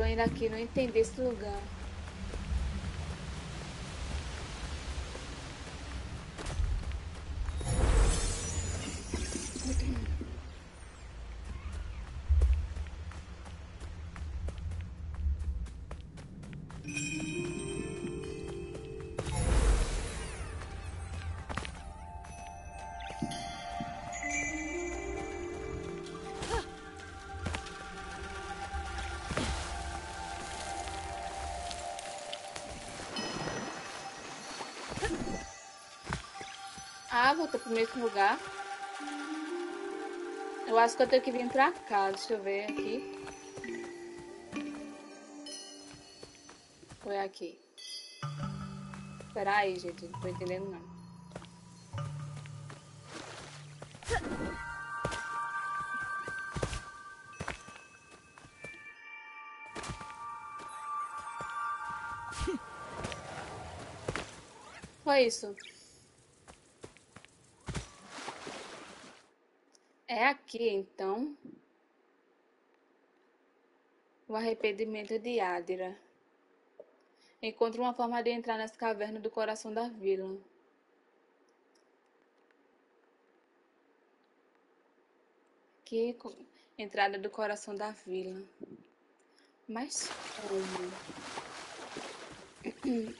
Tô indo aqui, não entendi esse lugar. Ah, voltou pro mesmo lugar. Eu acho que eu tenho que vir pra cá. Deixa eu ver aqui. Foi aqui. Espera aí, gente. Não tô entendendo, não. Foi isso. É aqui, então, o arrependimento de Adira. Encontra uma forma de entrar nas cavernas do coração da vila. Aqui, entrada do coração da vila. Mas como?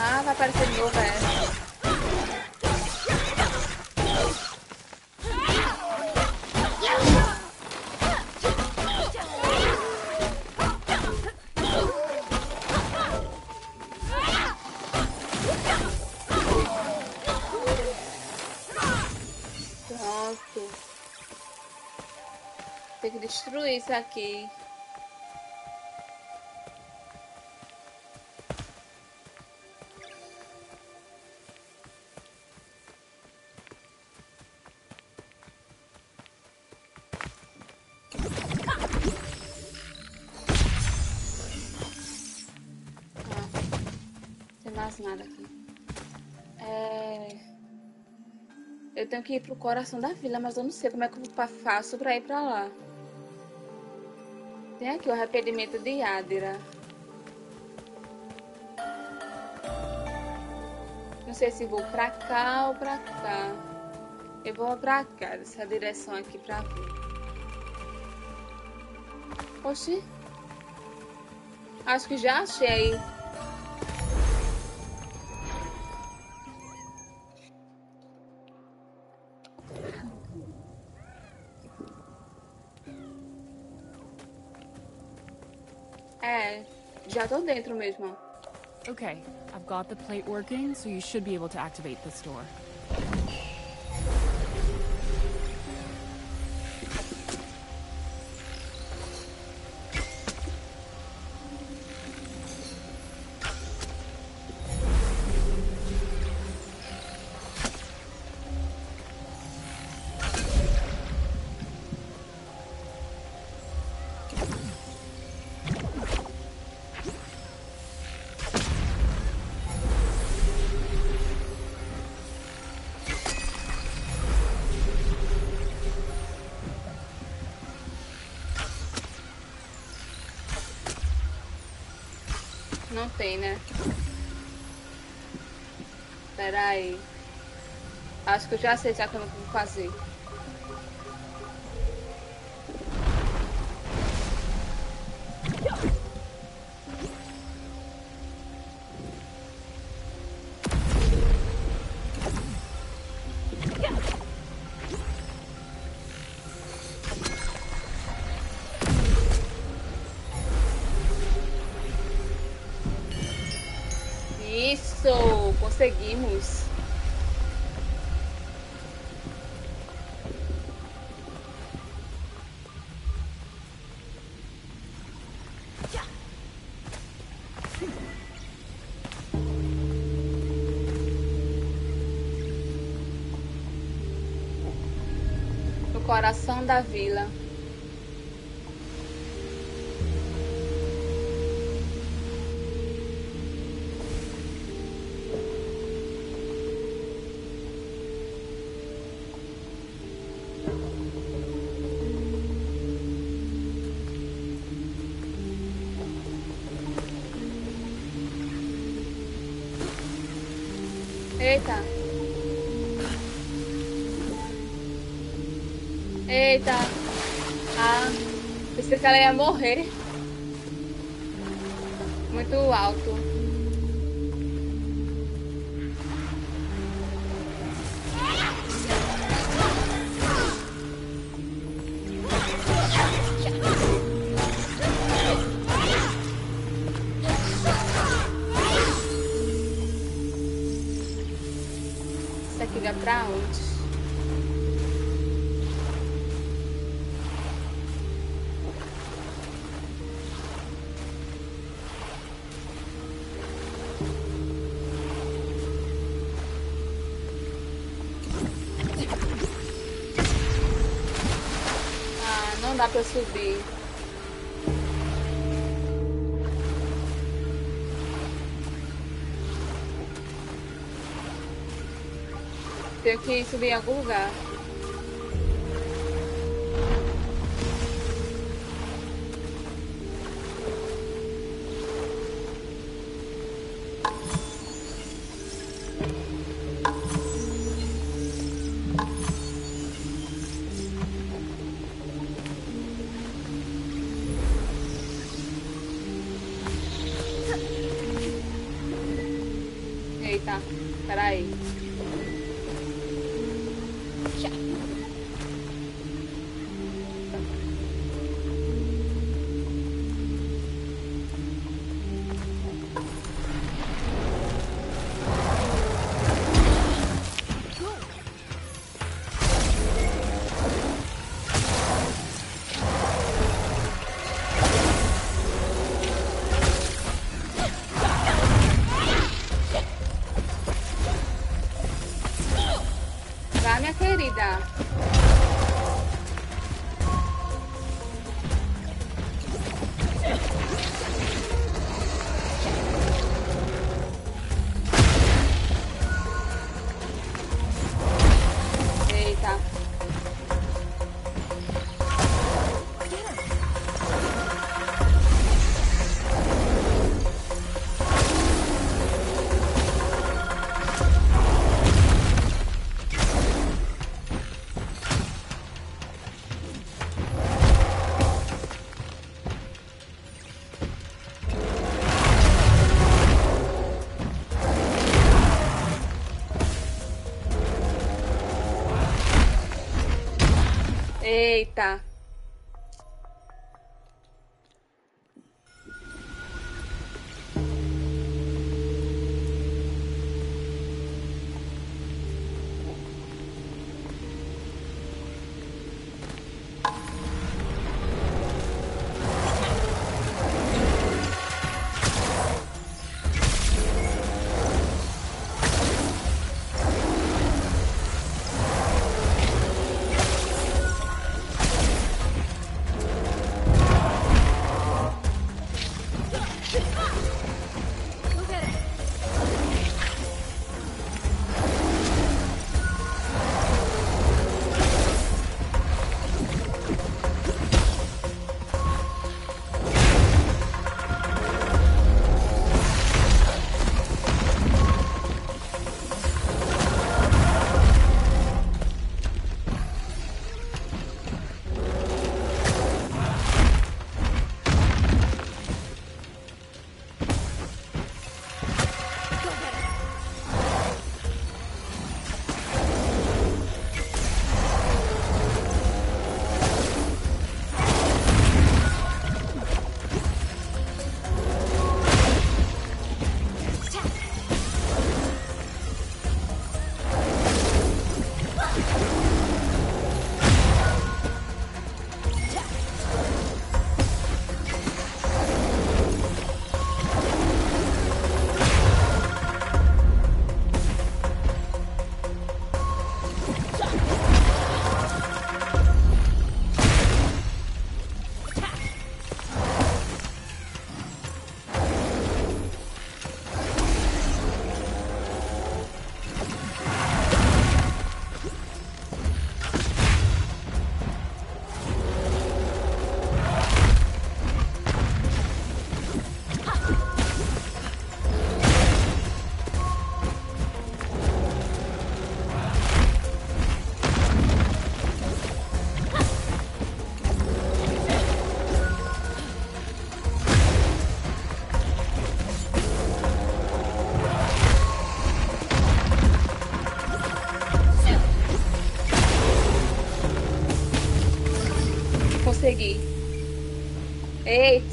Ah, vai aparecer de novo essa. Pronto. Tem que destruir isso aqui. Nada aqui. Eu tenho que ir pro coração da vila, mas eu não sei como é que eu faço pra ir pra lá. Tem aqui o arrependimento de Yadira. Não sei se vou pra cá ou pra cá. Eu vou pra cá, dessa direção aqui pra vir. Oxi. Acho que já achei. Já tô dentro mesmo. Okay, I've got the plate working, so you should be able to activate this door. Não tem, né? Pera aí. Acho que eu já sei já como eu vou fazer. Isso, conseguimos. No coração da vila. Eita. Eita. Ah, pensei que ela ia morrer. Muito alto. Isso aqui dá pra onde? Dá pra subir. Tenho que subir em algum lugar. Eita.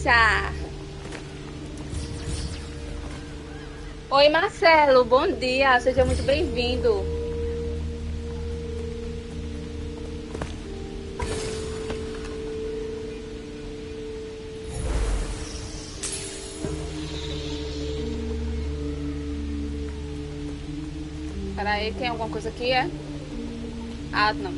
começar. Oi, Marcelo, bom dia, seja muito bem-vindo. Peraí, tem alguma coisa aqui, é? Ah, não.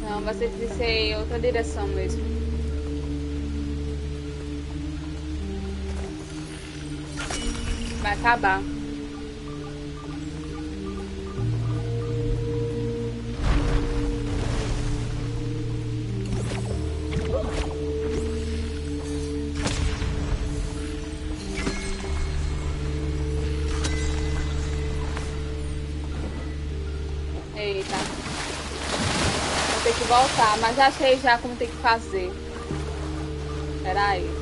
Não, vai ter que ser em outra direção mesmo. Vai acabar. Voltar, mas já sei já como tem que fazer. Espera aí.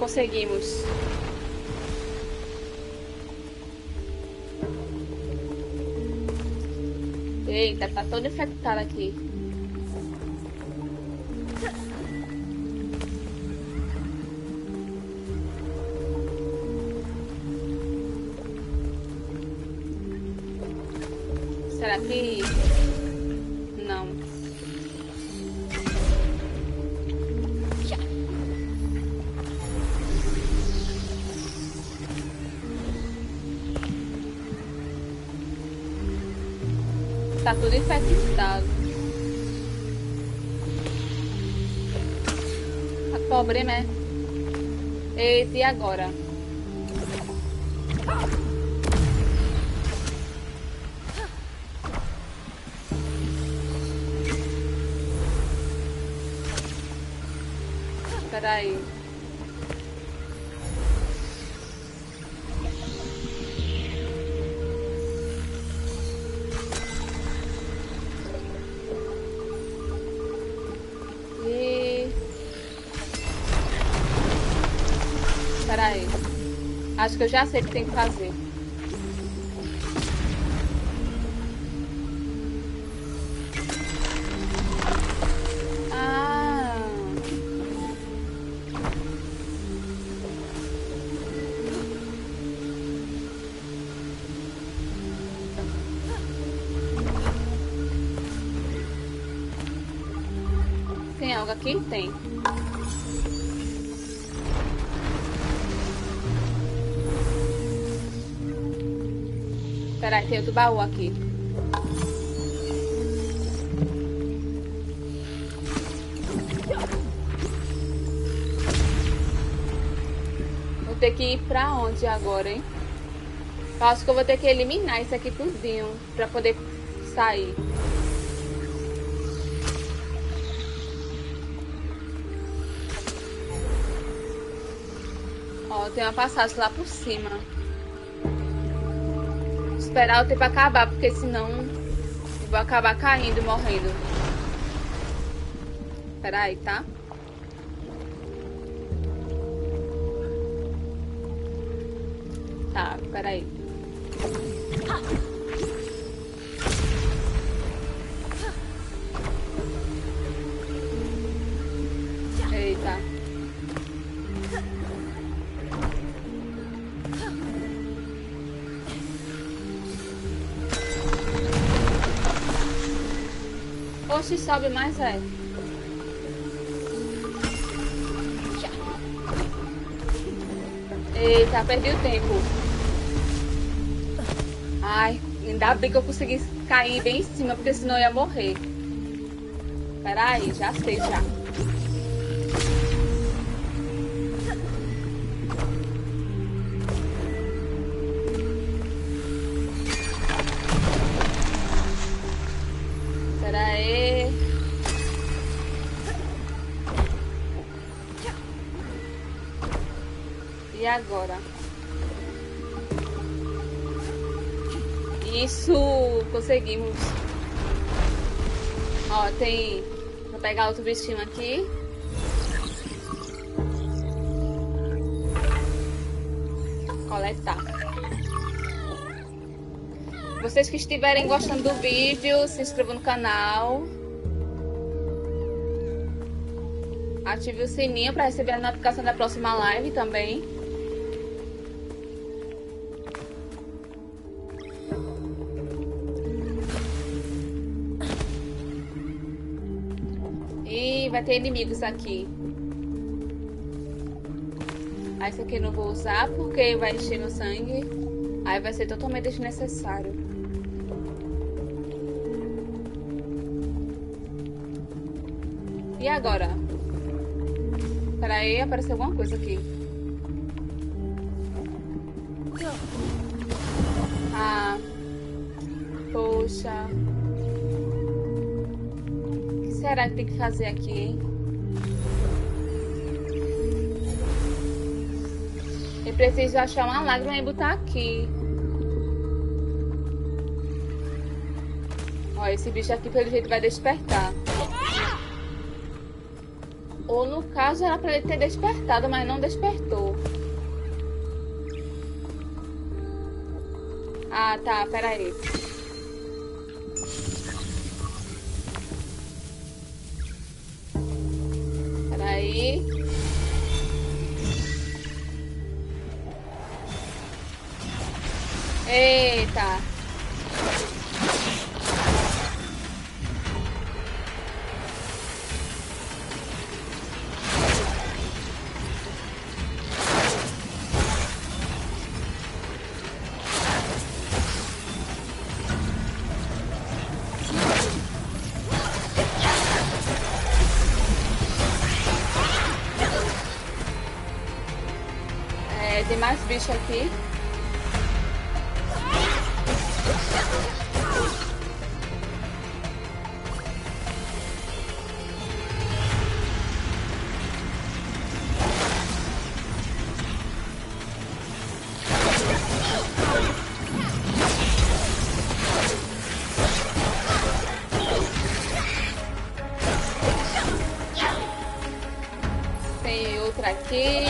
Conseguimos. Eita, tá todo infectado aqui. Será que... não. Tá tudo infectado. Tá pobre, né? Eita, e agora? Espera aí. Acho que eu já sei o que tem que fazer. Ah. Tem algo aqui? Tem. Peraí, tem outro baú aqui. Vou ter que ir pra onde agora, hein? Eu acho que eu vou ter que eliminar isso aqui tudinho pra poder sair. Ó, tem uma passagem lá por cima. Esperar o tempo acabar, porque senão eu vou acabar caindo, morrendo. Espera aí, tá? Tá, espera aí. Eita. Se sobe mais, é. Eita, perdi o tempo. Ai, ainda bem que eu consegui cair bem em cima, porque senão eu ia morrer. Peraí, já sei, já. Pera aí. E agora? Isso, conseguimos. Ó, tem... Vou pegar outro bichinho aqui. Coletar. Vocês que estiverem gostando do vídeo, se inscrevam no canal. Ative o sininho para receber a notificação da próxima live também. E vai ter inimigos aqui. Esse aqui eu não vou usar porque vai encher no sangue. Aí vai ser totalmente desnecessário. E agora? Peraí, apareceu alguma coisa aqui. Ah, poxa. O que será que tem que fazer aqui, hein? Eu preciso achar uma lágrima e botar aqui. Ó, esse bicho aqui pelo jeito vai despertar. Ou no caso era para ele ter despertado, mas não despertou. Ah, tá, peraí. Peraí. Eita. Tem mais bicho aqui. Tem outra aqui.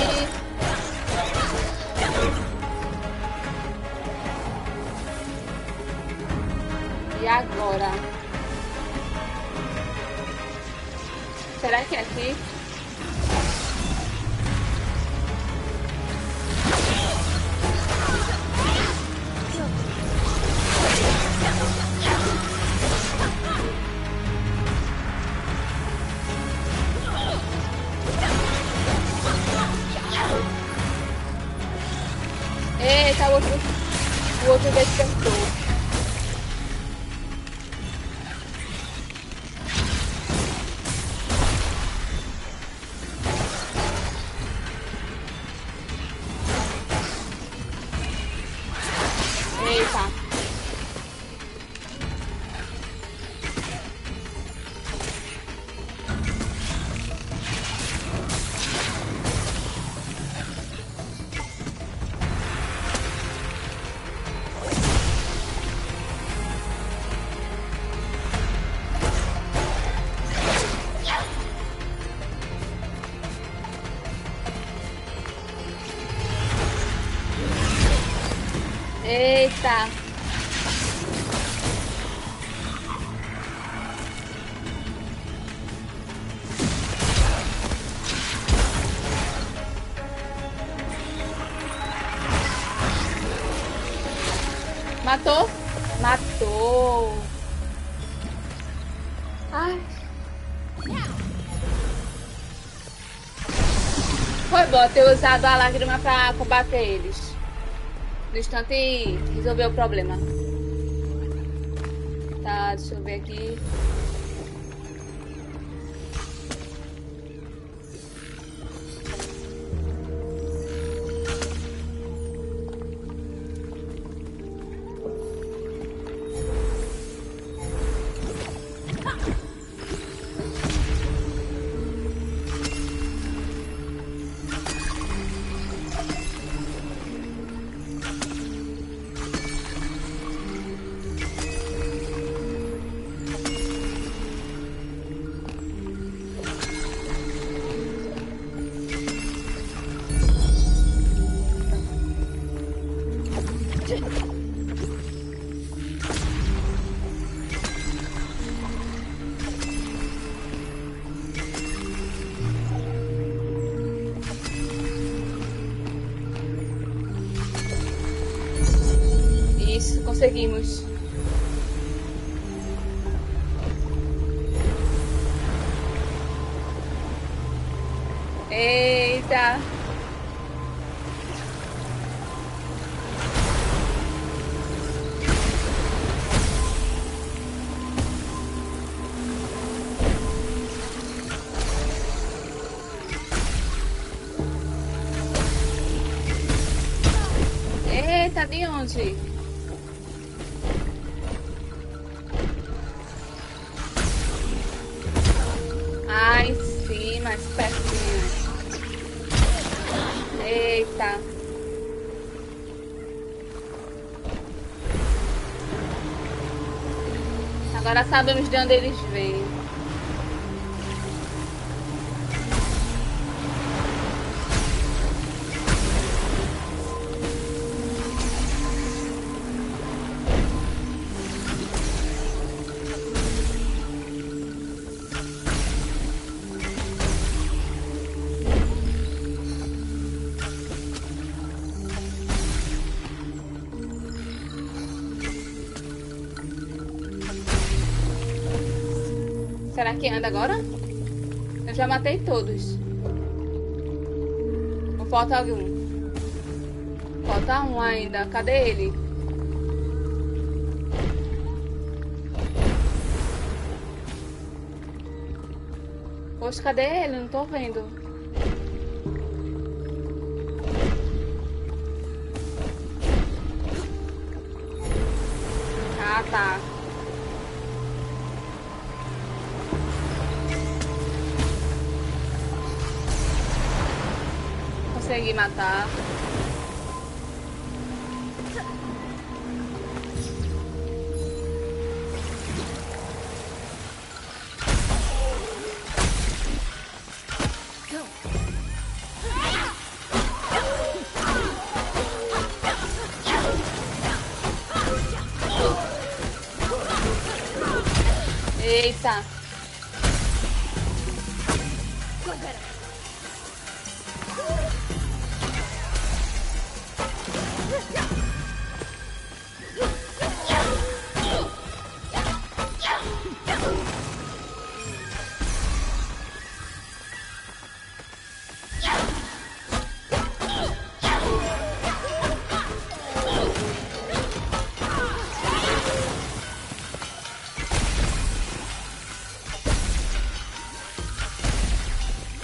E agora? Será que é aqui? Eita, o outro despertou. Eita! Matou? Matou! Ai! Foi bom ter usado a lágrima pra combater eles. No instante resolver o problema. Tá, deixa eu ver aqui. Seguimos. Eita. Eita, de onde? Agora sabemos de onde eles vêm. Será que anda agora? Eu já matei todos. Ou falta algum? Falta um ainda. Cadê ele? Poxa, cadê ele? Não tô vendo. Ah, tá. Consegui matar. Eita.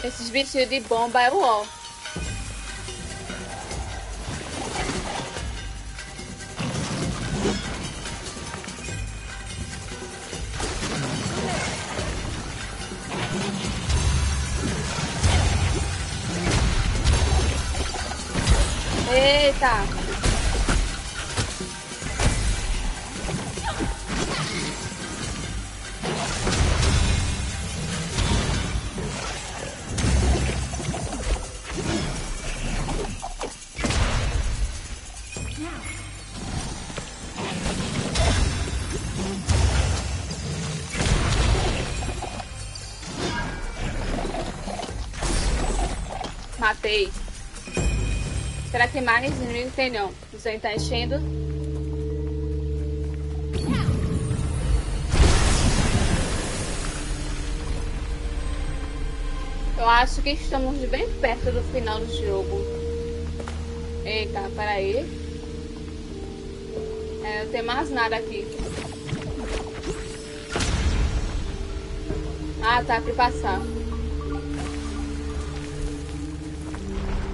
Esses bichos de bomba é o ó. Eita! Matei. Será que mais inimigos tem não? O sangue tá enchendo. Eu acho que estamos bem perto do final do jogo. Eita, peraí. É, não tem mais nada aqui. Ah, tá, pra passar.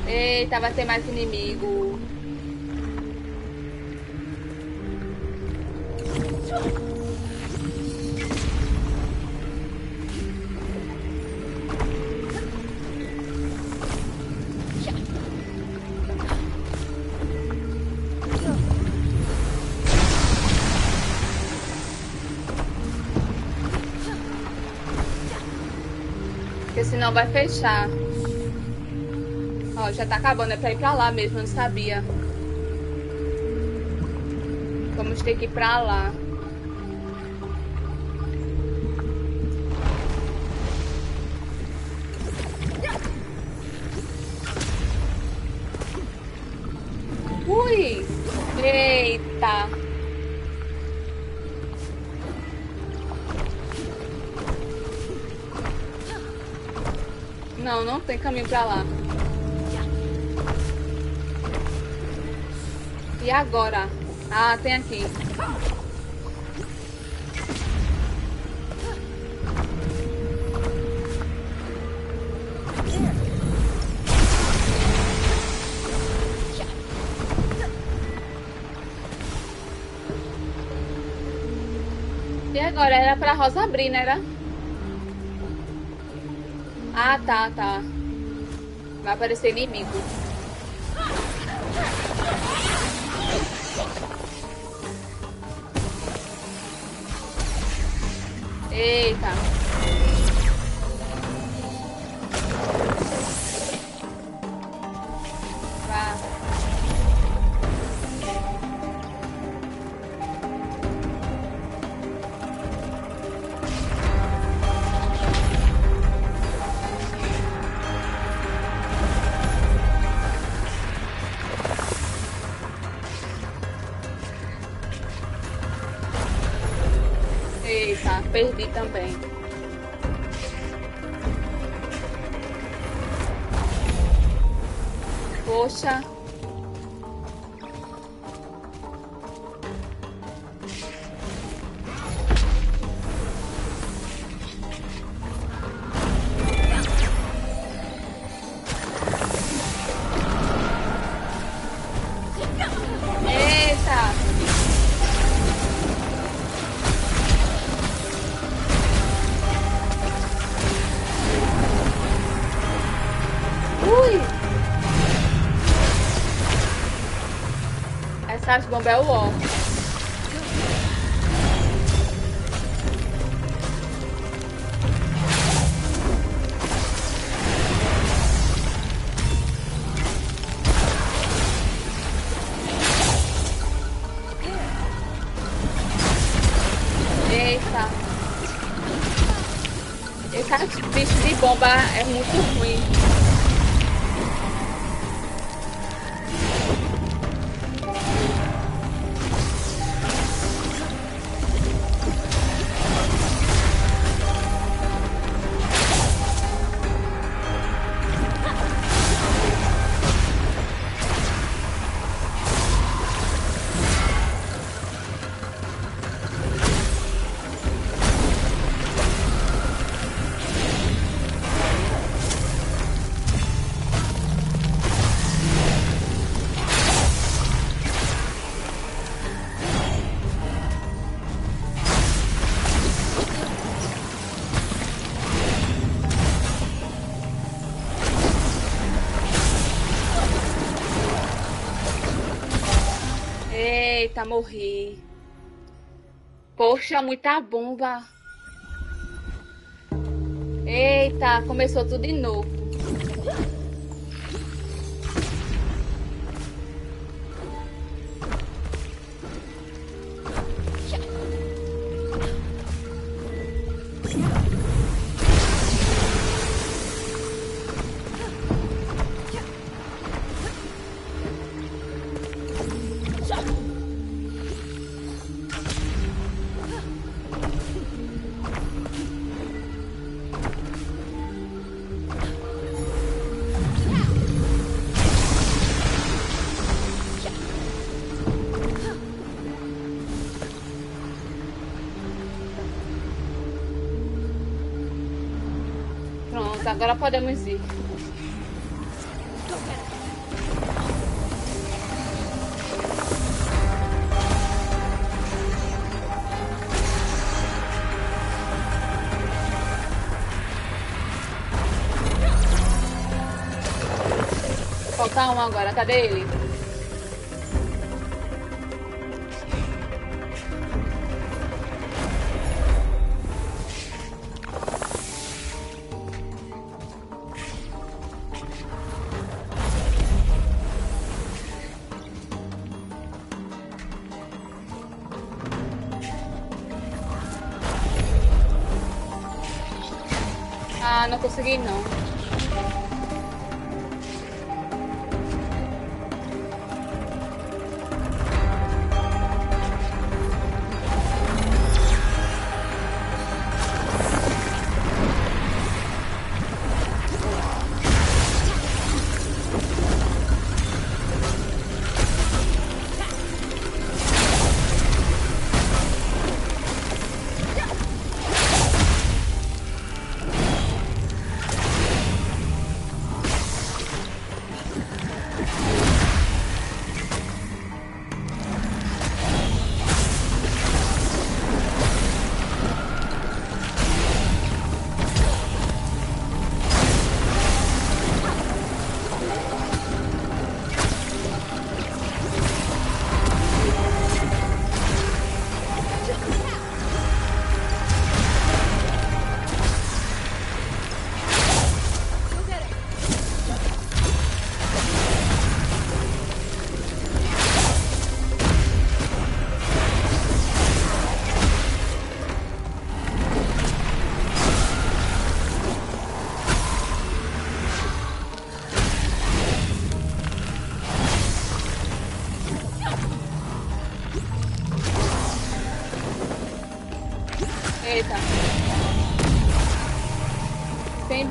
Eita, vai ter mais inimigo. Porque senão vai fechar. Ó, já tá acabando, é pra ir pra lá mesmo, eu não sabia. Vamos ter que ir pra lá. Ui! Eita! Não, não tem caminho pra lá. E agora? Ah, tem aqui. E agora? Era pra Rosa abrir, não era? Ah, tá, tá. Vai aparecer inimigo. Eita. Vá. Eita, perdi também. Poxa. As bombas é o ó. Eita. Esses bichos de bomba é muito ruim. Eita, morri. Poxa, muita bomba. Eita, começou tudo de novo. Agora podemos ir. Falta um agora. Cadê ele? Ah, não consegui não.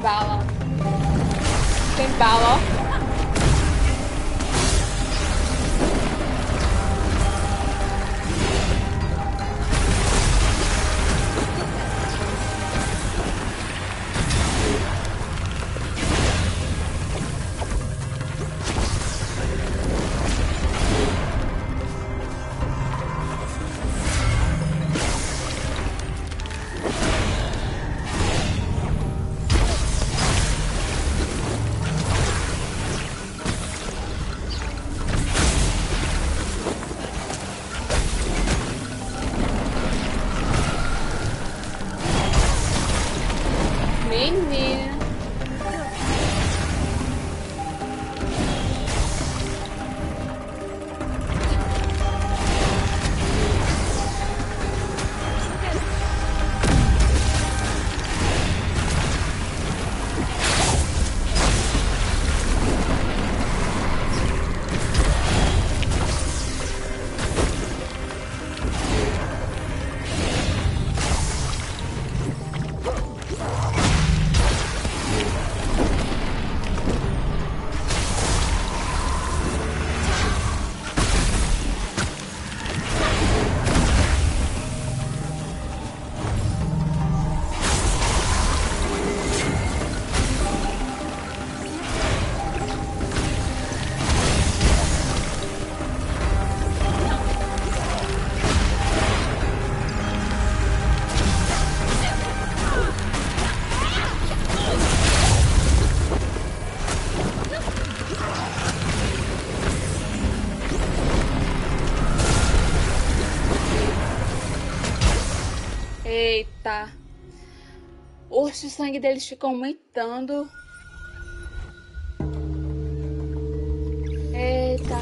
bala. Tem bala, ó. Eita. Oxe, o sangue deles fica aumentando. Eita.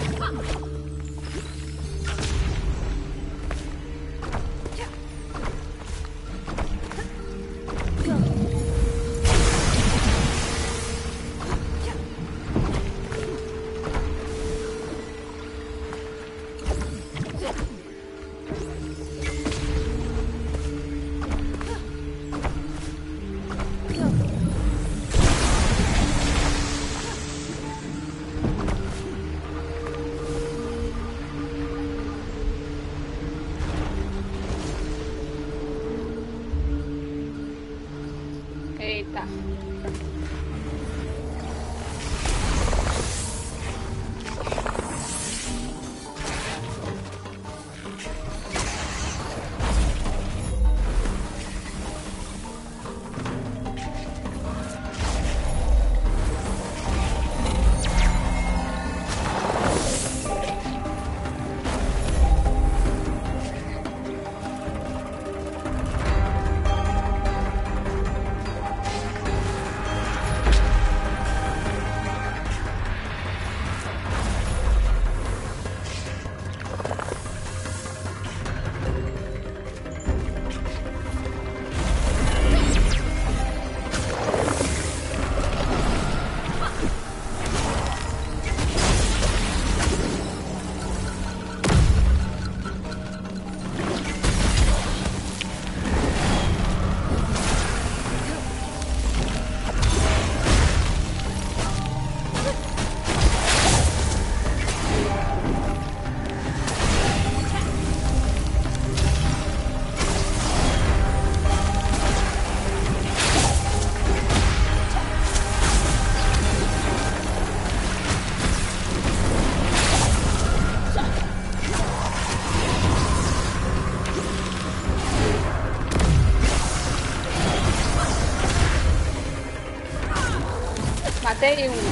Matei um.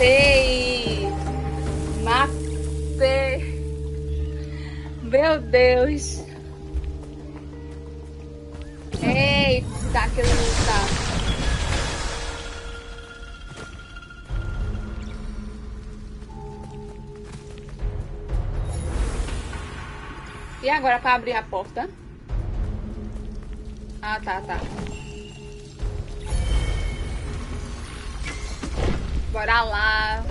matei. Matei. Meu Deus. Eita, que ele não tá. E agora para abrir a porta? Ah, tá. Bora lá.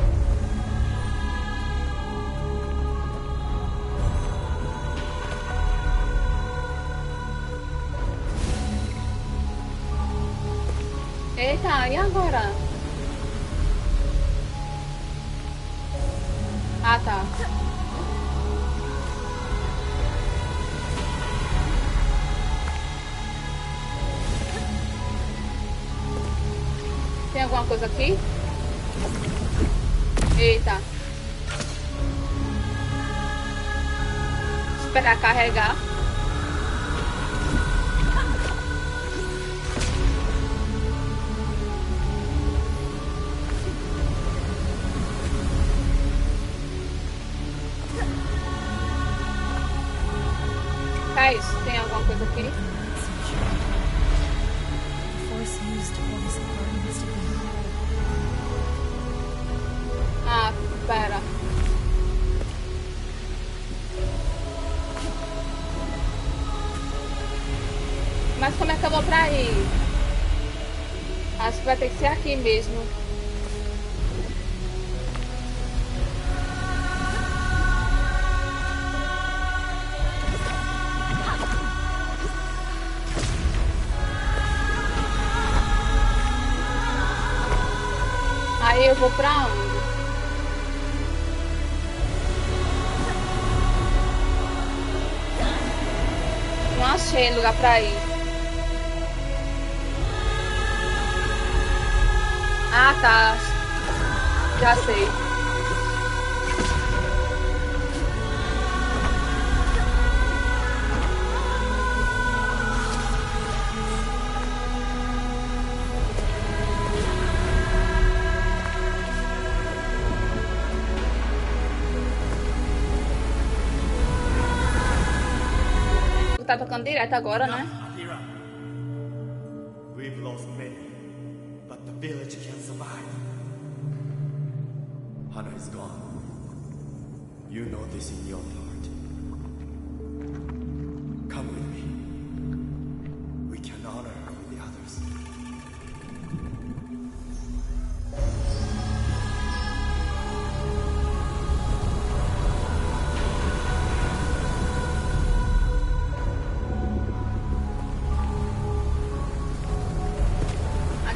Eita, e agora? Ah, tá. Tem alguma coisa aqui? Eita. Esperar carregar. É isso. Tem alguma coisa aqui? Ah, pera. Mas como é que eu vou pra aí? Acho que vai ter que ser aqui mesmo. Aí eu vou pra onde? Achei lugar pra ir. Ah, tá. Já sei. Tá tocando direto agora, né? Adira, we've lost many, but the village can survive. Hana is gone. You know this in your heart. Come with me. We can honor all the others.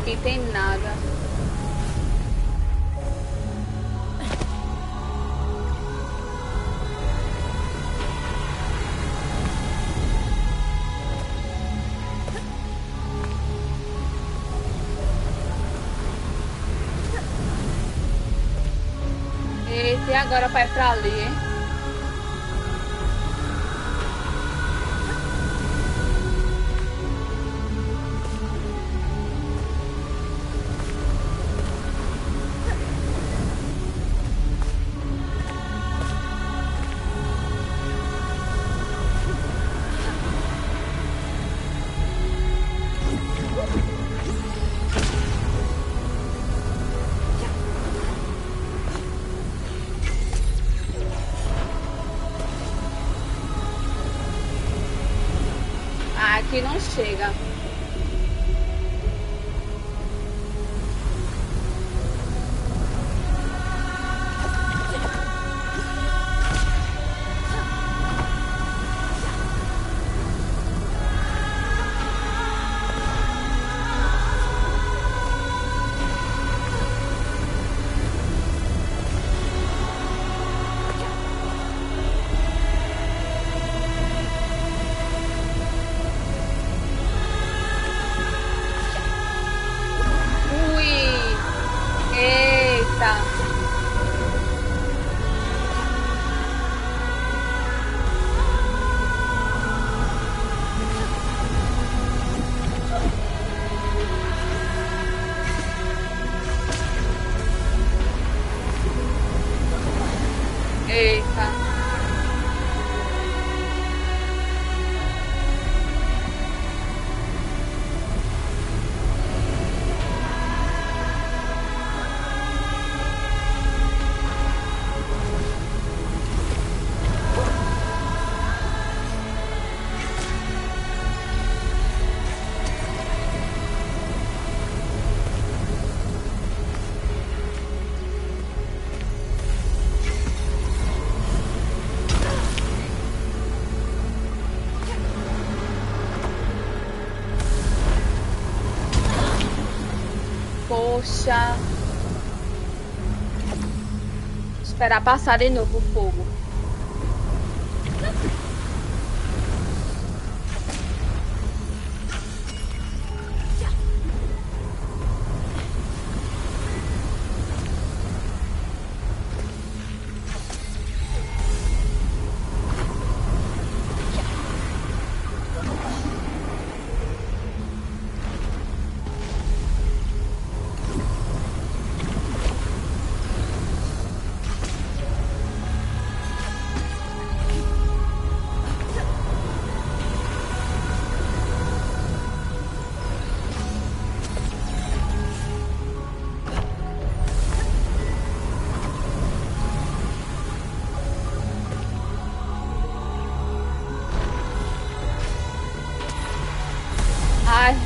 Aqui tem nada. Eita, e agora vai pra ali, hein? Que não chega. Poxa. Esperar passar de novo o fogo.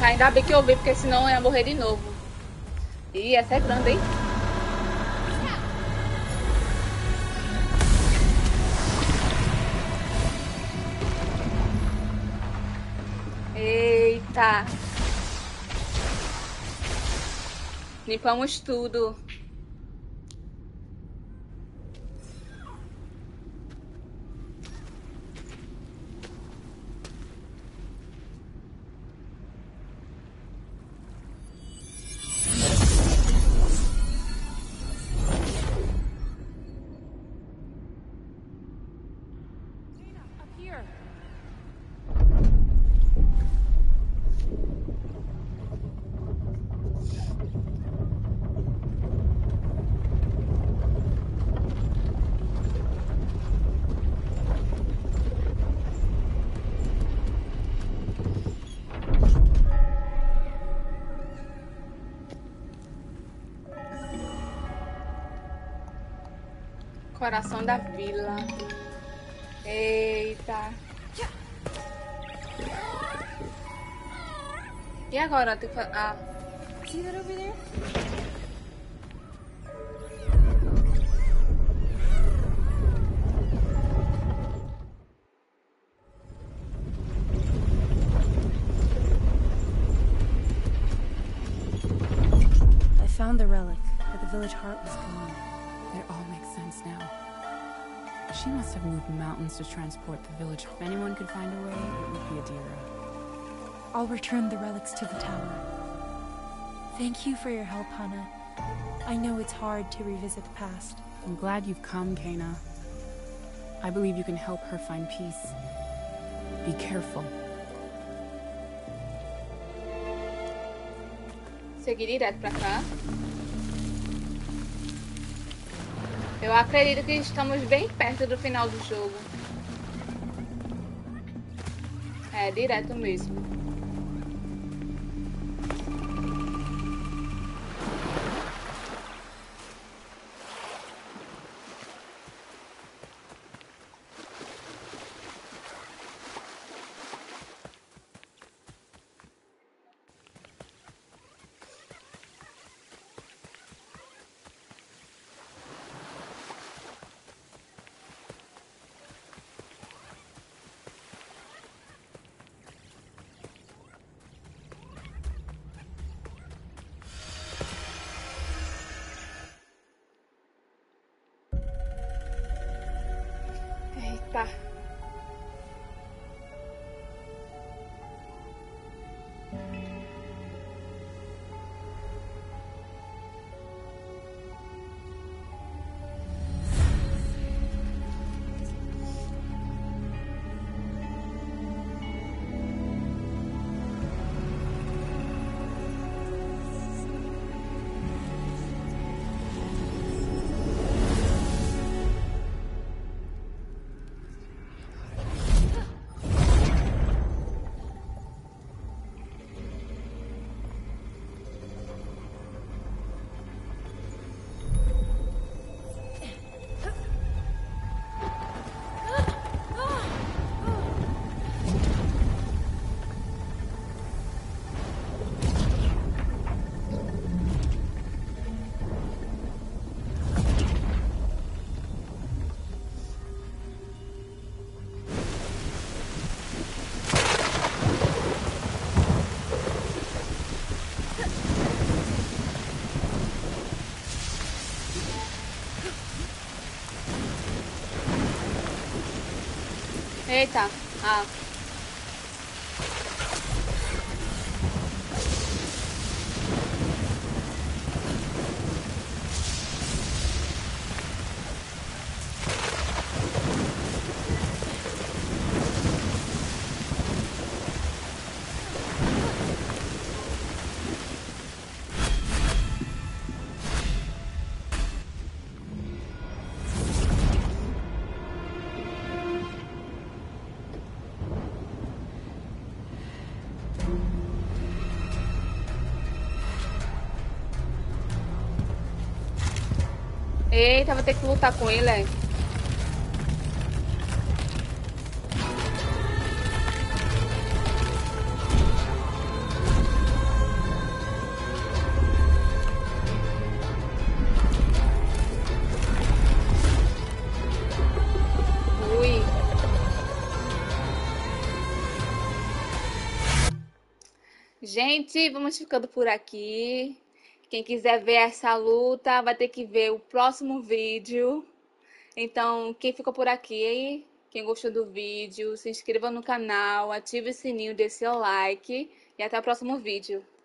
Ainda bem que eu vi, porque senão eu ia morrer de novo. Ih, essa é grande, hein? Eita! Limpamos tudo. Coração da vila. Eita. E agora? Tem que... Ah. I found the relic, but the village heart was gone. It all makes sense now. She must have moved mountains to transport the village. If anyone could find a way, it would be Adira. I'll return the relics to the tower. Thank you for your help, Hana. I know it's hard to revisit the past. I'm glad you've come, Kaina. I believe you can help her find peace. Be careful. Seguir direto pra cá. Eu acredito que estamos bem perto do final do jogo. É, direto mesmo. Eita, ah. Eita, vou ter que lutar com ele, é. Ui. Gente, vamos ficando por aqui. Quem quiser ver essa luta, vai ter que ver o próximo vídeo. Então, quem ficou por aqui, quem gostou do vídeo, se inscreva no canal, ative o sininho, dê seu like. E até o próximo vídeo.